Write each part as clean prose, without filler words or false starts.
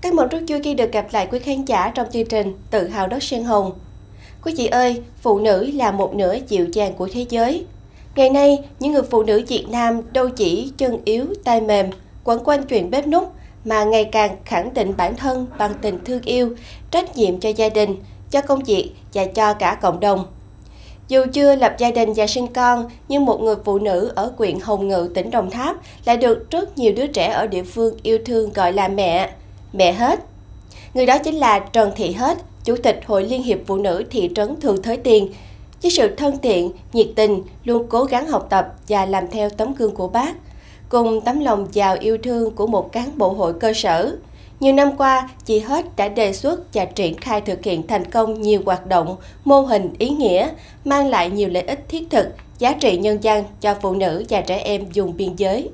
Các mộng rất vui khi được gặp lại quý khán giả trong chương trình Tự Hào Đất Sen Hồng. Quý chị ơi, phụ nữ là một nửa dịu dàng của thế giới. Ngày nay, những người phụ nữ Việt Nam đâu chỉ chân yếu, tay mềm, quẩn quanh chuyện bếp núc, mà ngày càng khẳng định bản thân bằng tình thương yêu, trách nhiệm cho gia đình, cho công việc và cho cả cộng đồng. Dù chưa lập gia đình và sinh con, nhưng một người phụ nữ ở huyện Hồng Ngự, tỉnh Đồng Tháp lại được rất nhiều đứa trẻ ở địa phương yêu thương gọi là mẹ. Mẹ Hết. Người đó chính là Trần Thị Hết, Chủ tịch Hội Liên Hiệp Phụ Nữ Thị Trấn Thường Thới Tiền. Với sự thân thiện, nhiệt tình, luôn cố gắng học tập và làm theo tấm gương của bác, cùng tấm lòng giàu yêu thương của một cán bộ hội cơ sở. Nhiều năm qua, chị Hết đã đề xuất và triển khai thực hiện thành công nhiều hoạt động, mô hình ý nghĩa, mang lại nhiều lợi ích thiết thực, giá trị nhân văn cho phụ nữ và trẻ em vùng biên giới.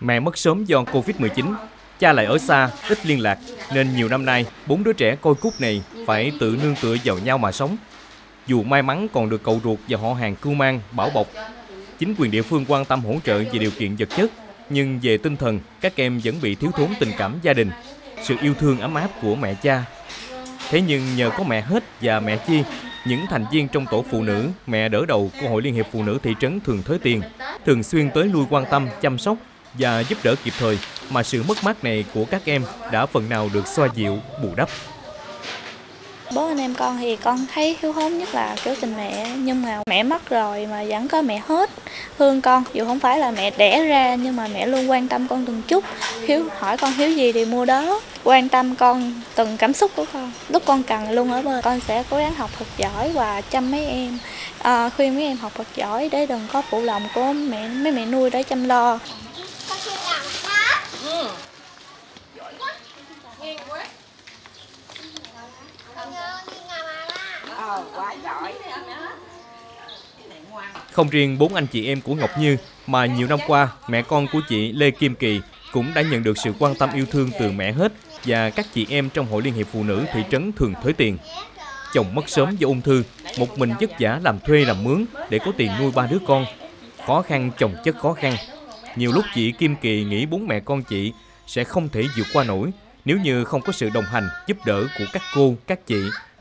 Mẹ mất sớm do Covid-19. Cha lại ở xa, ít liên lạc, nên nhiều năm nay, 4 đứa trẻ côi cút này phải tự nương tựa vào nhau mà sống. Dù may mắn còn được cậu ruột và họ hàng cưu mang, bảo bọc. Chính quyền địa phương quan tâm hỗ trợ về điều kiện vật chất, nhưng về tinh thần, các em vẫn bị thiếu thốn tình cảm gia đình, sự yêu thương ấm áp của mẹ cha. Thế nhưng nhờ có mẹ Hết và mẹ Chi, những thành viên trong tổ phụ nữ, mẹ đỡ đầu của Hội Liên Hiệp Phụ Nữ Thị Trấn Thường Thới Tiền, thường xuyên tới lui quan tâm, chăm sóc và giúp đỡ kịp thời, mà sự mất mát này của các em đã phần nào được xoa dịu, bù đắp. Bố anh em con thì con thấy hiếu hốn nhất là kiểu tình mẹ, nhưng mà mẹ mất rồi mà vẫn có mẹ Hết thương con. Dù không phải là mẹ đẻ ra nhưng mà mẹ luôn quan tâm con từng chút, hỏi con hiếu gì thì mua đó, quan tâm con từng cảm xúc của con. Lúc con cần luôn ở bên, con sẽ cố gắng học thật giỏi và chăm mấy em, khuyên mấy em học thật giỏi để đừng có phụ lòng của mấy mẹ nuôi để chăm lo. Không riêng 4 anh chị em của Ngọc Như mà nhiều năm qua, mẹ con của chị Lê Kim Kỳ cũng đã nhận được sự quan tâm yêu thương từ mẹ Hết và các chị em trong Hội Liên Hiệp Phụ Nữ Thị Trấn Thường Thới Tiền. Chồng mất sớm do ung thư, một mình vất vả làm thuê làm mướn để có tiền nuôi 3 đứa con. Khó khăn chồng chất khó khăn. Nhiều lúc chị Kim Kỳ nghĩ 4 mẹ con chị sẽ không thể vượt qua nổi nếu như không có sự đồng hành, giúp đỡ của các cô, các chị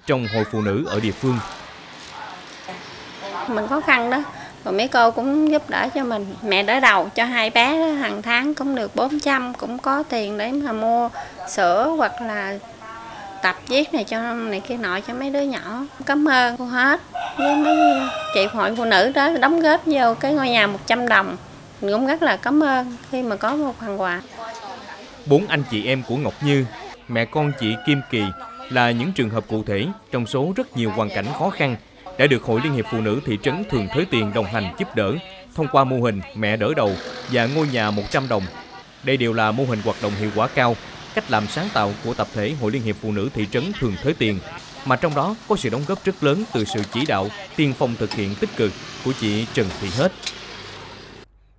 trong hội phụ nữ ở địa phương. Mình khó khăn đó, rồi mấy cô cũng giúp đỡ cho mình. Mẹ đỡ đầu cho 2 bé đó, hàng tháng cũng được 400, cũng có tiền để mà mua sữa hoặc là tập viết này cho này kia nọ cho mấy đứa nhỏ. Cảm ơn cô Hết với mấy chị hội phụ nữ đó đóng góp vô cái ngôi nhà 100 đồng. Mình cũng rất là cảm ơn khi mà có một phần quà. 4 anh chị em của Ngọc Như, mẹ con chị Kim Kỳ là những trường hợp cụ thể trong số rất nhiều hoàn cảnh khó khăn đã được Hội Liên Hiệp Phụ Nữ Thị Trấn Thường Thới Tiền đồng hành giúp đỡ thông qua mô hình mẹ đỡ đầu và ngôi nhà 100 đồng. Đây đều là mô hình hoạt động hiệu quả cao, cách làm sáng tạo của tập thể Hội Liên Hiệp Phụ Nữ Thị Trấn Thường Thới Tiền, mà trong đó có sự đóng góp rất lớn từ sự chỉ đạo tiên phong thực hiện tích cực của chị Trần Thị Hết.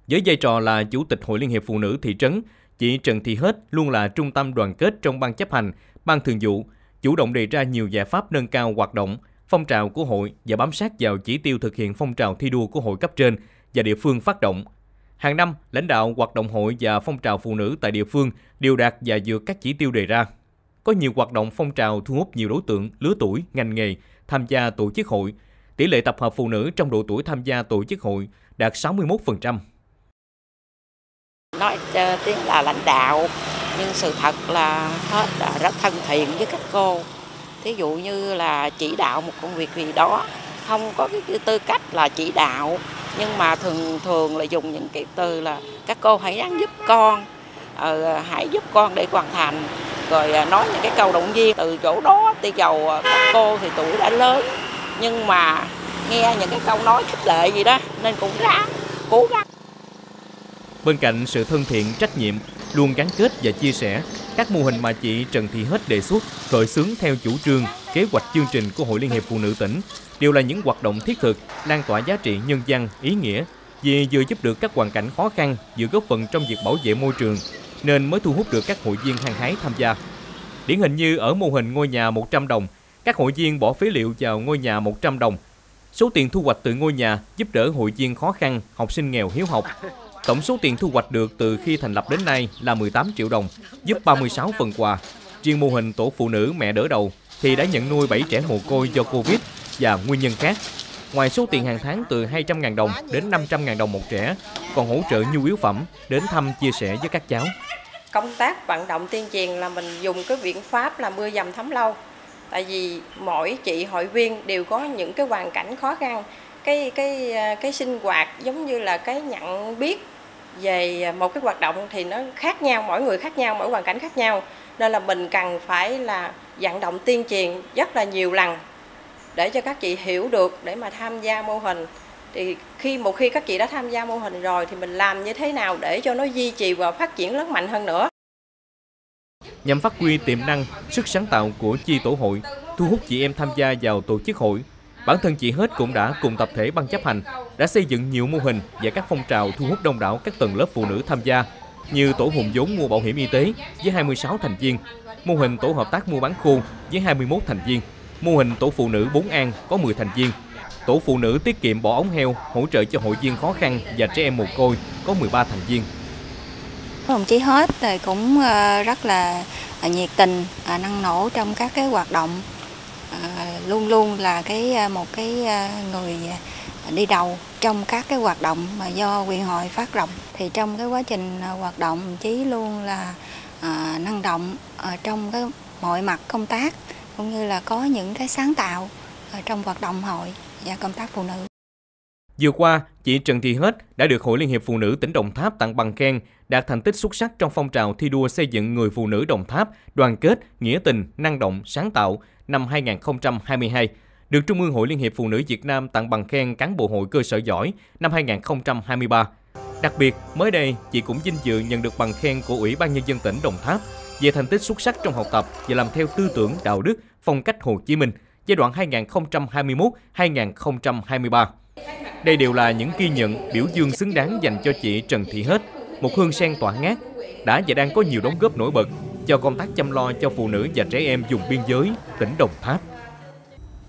Với vai trò là Chủ tịch Hội Liên Hiệp Phụ Nữ Thị Trấn, chị Trần Thị Hết luôn là trung tâm đoàn kết trong ban chấp hành, ban thường vụ, chủ động đề ra nhiều giải pháp nâng cao hoạt động, phong trào của hội và bám sát vào chỉ tiêu thực hiện phong trào thi đua của hội cấp trên và địa phương phát động. Hàng năm, lãnh đạo hoạt động hội và phong trào phụ nữ tại địa phương đều đạt và vượt các chỉ tiêu đề ra. Có nhiều hoạt động phong trào thu hút nhiều đối tượng, lứa tuổi, ngành nghề tham gia tổ chức hội. Tỷ lệ tập hợp phụ nữ trong độ tuổi tham gia tổ chức hội đạt 61%. Nói tiếng là lãnh đạo, nhưng sự thật là Hết là rất thân thiện với các cô. Thí dụ như là chỉ đạo một công việc gì đó, không có cái tư cách là chỉ đạo, nhưng mà thường là dùng những cái từ là các cô hãy ráng giúp con, hãy giúp con để hoàn thành, rồi nói những cái câu động viên. Từ chỗ đó thì dầu các cô thì tuổi đã lớn, nhưng mà nghe những cái câu nói khích lệ gì đó nên cũng ráng, cố gắng. Bên cạnh sự thân thiện, trách nhiệm, luôn gắn kết và chia sẻ, các mô hình mà chị Trần Thị Hết đề xuất, khởi xướng theo chủ trương, kế hoạch chương trình của Hội Liên Hiệp Phụ Nữ tỉnh đều là những hoạt động thiết thực, lan tỏa giá trị nhân văn, ý nghĩa, vì vừa giúp được các hoàn cảnh khó khăn, vừa góp phần trong việc bảo vệ môi trường, nên mới thu hút được các hội viên hăng hái tham gia. Điển hình như ở mô hình ngôi nhà 100 đồng, các hội viên bỏ phế liệu vào ngôi nhà 100 đồng. Số tiền thu hoạch từ ngôi nhà giúp đỡ hội viên khó khăn, học sinh nghèo hiếu học. Tổng số tiền thu hoạch được từ khi thành lập đến nay là 18 triệu đồng, giúp 36 phần quà. Riêng mô hình tổ phụ nữ mẹ đỡ đầu thì đã nhận nuôi 7 trẻ mồ côi do Covid và nguyên nhân khác. Ngoài số tiền hàng tháng từ 200.000 đồng đến 500.000 đồng một trẻ, còn hỗ trợ nhu yếu phẩm đến thăm chia sẻ với các cháu. Công tác vận động tuyên truyền là mình dùng cái biện pháp là mưa dầm thấm lâu. Tại vì mỗi chị hội viên đều có những cái hoàn cảnh khó khăn, cái sinh hoạt giống như là cái nhận biết về một cái hoạt động thì nó khác nhau, mỗi người khác nhau, mỗi hoàn cảnh khác nhau. Nên là mình cần phải là vận động tuyên truyền rất là nhiều lần để cho các chị hiểu được để mà tham gia mô hình. Thì một khi các chị đã tham gia mô hình rồi thì mình làm như thế nào để cho nó duy trì và phát triển lớn mạnh hơn nữa. Nhằm phát huy tiềm năng, sức sáng tạo của chi tổ hội, thu hút chị em tham gia vào tổ chức hội, bản thân chị Hết cũng đã cùng tập thể ban chấp hành đã xây dựng nhiều mô hình và các phong trào thu hút đông đảo các tầng lớp phụ nữ tham gia, như tổ hùn vốn mua bảo hiểm y tế với 26 thành viên, mô hình tổ hợp tác mua bán khô với 21 thành viên, mô hình tổ phụ nữ 4 an có 10 thành viên, tổ phụ nữ tiết kiệm bỏ ống heo hỗ trợ cho hội viên khó khăn và trẻ em mồ côi có 13 thành viên. Đồng chí Hết thì cũng rất là nhiệt tình, năng nổ trong các cái hoạt động, luôn luôn là một người đi đầu trong các cái hoạt động mà do huyện hội phát động. Thì trong cái quá trình hoạt động, đồng chí luôn là năng động trong cái mọi mặt công tác, cũng như là có những cái sáng tạo trong hoạt động hội và công tác phụ nữ. Vừa qua, chị Trần Thị Hết đã được Hội Liên Hiệp Phụ Nữ tỉnh Đồng Tháp tặng bằng khen, đạt thành tích xuất sắc trong phong trào thi đua xây dựng người phụ nữ Đồng Tháp đoàn kết, nghĩa tình, năng động, sáng tạo năm 2022, được Trung ương Hội Liên Hiệp Phụ nữ Việt Nam tặng bằng khen cán bộ hội cơ sở giỏi năm 2023. Đặc biệt, mới đây, chị cũng vinh dự nhận được bằng khen của Ủy ban Nhân dân tỉnh Đồng Tháp về thành tích xuất sắc trong học tập và làm theo tư tưởng đạo đức, phong cách Hồ Chí Minh giai đoạn 2021-2023. Đây đều là những ghi nhận biểu dương xứng đáng dành cho chị Trần Thị Hết, một hương sen tỏa ngát, đã và đang có nhiều đóng góp nổi bật cho công tác chăm lo cho phụ nữ và trẻ em vùng biên giới, tỉnh Đồng Tháp.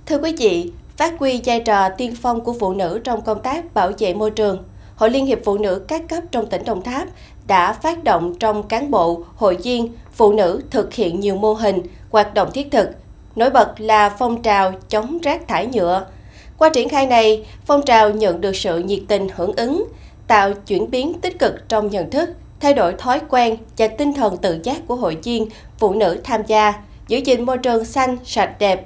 Thưa quý vị, phát huy vai trò tiên phong của phụ nữ trong công tác bảo vệ môi trường, Hội Liên hiệp Phụ nữ các cấp trong tỉnh Đồng Tháp đã phát động trong cán bộ, hội viên, phụ nữ thực hiện nhiều mô hình, hoạt động thiết thực. Nổi bật là phong trào chống rác thải nhựa. Qua triển khai này, phong trào nhận được sự nhiệt tình hưởng ứng, tạo chuyển biến tích cực trong nhận thức, thay đổi thói quen và tinh thần tự giác của hội viên, phụ nữ tham gia, giữ gìn môi trường xanh, sạch đẹp.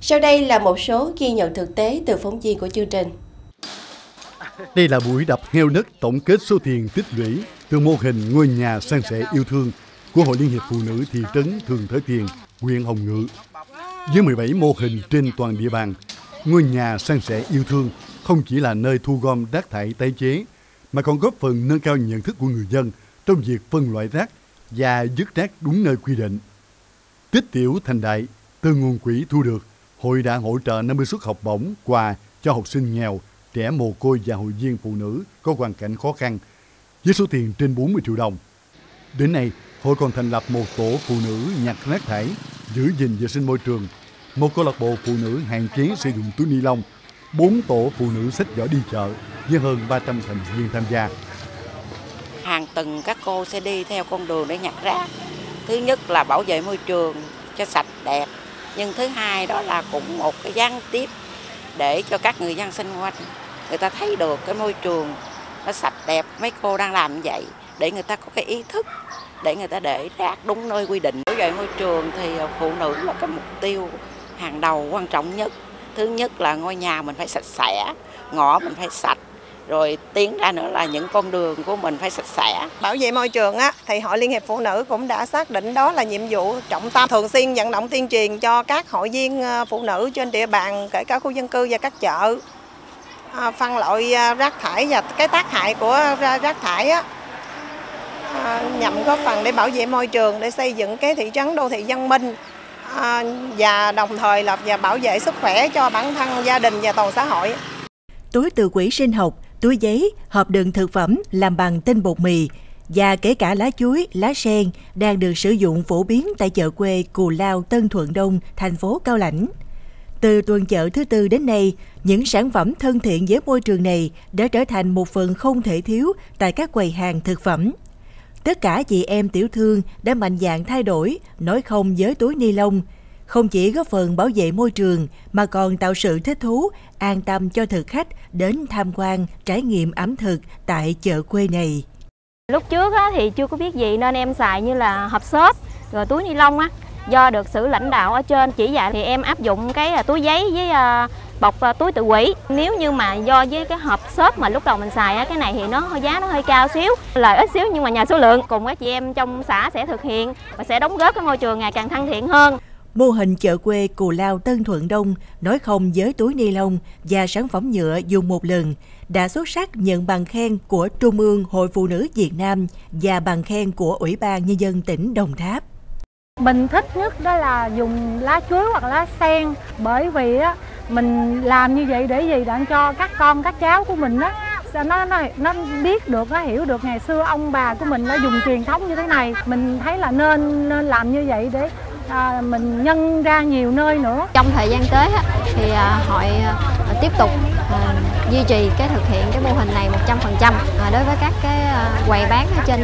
Sau đây là một số ghi nhận thực tế từ phóng viên của chương trình. Đây là buổi đập heo đất tổng kết số tiền tích lũy từ mô hình ngôi nhà san sẻ yêu thương của Hội Liên hiệp Phụ nữ Thị trấn Thường Thới Tiền, huyện Hồng Ngự. Với 17 mô hình trên toàn địa bàn, ngôi nhà san sẻ yêu thương không chỉ là nơi thu gom rác thải tái chế, mà còn góp phần nâng cao nhận thức của người dân trong việc phân loại rác và vứt rác đúng nơi quy định. Tích tiểu thành đại, từ nguồn quỹ thu được, hội đã hỗ trợ 50 suất học bổng quà cho học sinh nghèo, trẻ mồ côi và hội viên phụ nữ có hoàn cảnh khó khăn, với số tiền trên 40 triệu đồng. Đến nay, hội còn thành lập một tổ phụ nữ nhặt rác thải, giữ gìn vệ sinh môi trường, một câu lạc bộ phụ nữ hạn chế sử dụng túi ni lông, 4 tổ phụ nữ xách giỏ đi chợ với hơn 300 thành viên tham gia. Hàng tuần các cô sẽ đi theo con đường để nhặt rác. Thứ nhất là bảo vệ môi trường cho sạch đẹp, nhưng thứ hai đó là cũng một cái gián tiếp để cho các người dân xung quanh người ta thấy được cái môi trường nó sạch đẹp. Mấy cô đang làm như vậy để người ta có cái ý thức, để người ta để rác đúng nơi quy định. Bảo vệ môi trường thì phụ nữ là cái mục tiêu hàng đầu quan trọng nhất. Thứ nhất là ngôi nhà mình phải sạch sẽ, ngõ mình phải sạch, rồi tiến ra nữa là những con đường của mình phải sạch sẽ. Bảo vệ môi trường á, thì Hội Liên hiệp Phụ nữ cũng đã xác định đó là nhiệm vụ trọng tâm, thường xuyên vận động tuyên truyền cho các hội viên phụ nữ trên địa bàn, kể cả khu dân cư và các chợ, phân loại rác thải và cái tác hại của rác thải á, nhằm góp phần để bảo vệ môi trường, để xây dựng cái thị trấn đô thị văn minh, và đồng thời và bảo vệ sức khỏe cho bản thân, gia đình và toàn xã hội. Túi từ quỹ sinh học, túi giấy, hộp đựng thực phẩm làm bằng tinh bột mì và kể cả lá chuối, lá sen đang được sử dụng phổ biến tại chợ quê Cù Lao, Tân Thuận Đông, thành phố Cao Lãnh. Từ tuần chợ thứ tư đến nay, những sản phẩm thân thiện với môi trường này đã trở thành một phần không thể thiếu tại các quầy hàng thực phẩm. Tất cả chị em tiểu thương đã mạnh dạn thay đổi, nói không với túi ni lông, không chỉ góp phần bảo vệ môi trường mà còn tạo sự thích thú, an tâm cho thực khách đến tham quan, trải nghiệm ẩm thực tại chợ quê này. Lúc trước thì chưa có biết gì nên em xài như là hộp xốp, rồi túi ni lông á. Do được sự lãnh đạo ở trên chỉ dạy thì em áp dụng cái túi giấy với bọc túi tự hủy. Nếu như mà do với cái hộp xốp mà lúc đầu mình xài, cái này thì nó giá nó hơi cao xíu, lợi ích xíu nhưng mà nhờ số lượng. Cùng các chị em trong xã sẽ thực hiện và sẽ đóng góp cái môi trường ngày càng thân thiện hơn. Mô hình chợ quê Cù Lao Tân Thuận Đông nói không với túi ni lông và sản phẩm nhựa dùng một lần đã xuất sắc nhận bằng khen của Trung ương Hội Phụ nữ Việt Nam và bằng khen của Ủy ban Nhân dân tỉnh Đồng Tháp. Mình thích nhất đó là dùng lá chuối hoặc lá sen, bởi vì á mình làm như vậy để gì đặng cho các con các cháu của mình á nó biết được, nó hiểu được ngày xưa ông bà của mình đã dùng truyền thống như thế này. Mình thấy là nên làm như vậy để mình nhân ra nhiều nơi nữa. Trong thời gian tới á, thì hội tiếp tục duy trì cái thực hiện cái mô hình này 100% đối với các cái quầy bán ở trên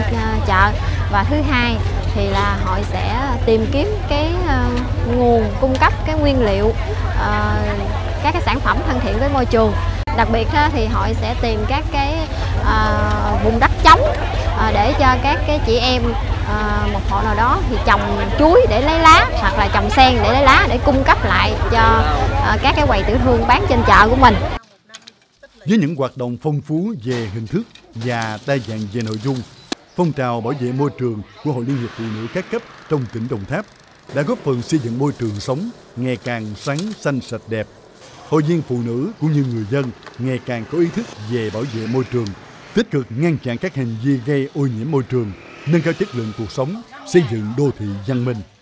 chợ, và thứ hai thì là hội sẽ tìm kiếm cái nguồn cung cấp cái nguyên liệu, các cái sản phẩm thân thiện với môi trường. Đặc biệt thì hội sẽ tìm các cái vùng đất trống để cho các cái chị em một hộ nào đó thì trồng chuối để lấy lá hoặc là trồng sen để lấy lá, để cung cấp lại cho các cái quầy tiểu thương bán trên chợ của mình. Với những hoạt động phong phú về hình thức và đa dạng về nội dung, phong trào bảo vệ môi trường của Hội Liên hiệp Phụ nữ các cấp trong tỉnh Đồng Tháp đã góp phần xây dựng môi trường sống ngày càng sáng, xanh, sạch đẹp. Hội viên phụ nữ cũng như người dân ngày càng có ý thức về bảo vệ môi trường, tích cực ngăn chặn các hành vi gây ô nhiễm môi trường, nâng cao chất lượng cuộc sống, xây dựng đô thị văn minh.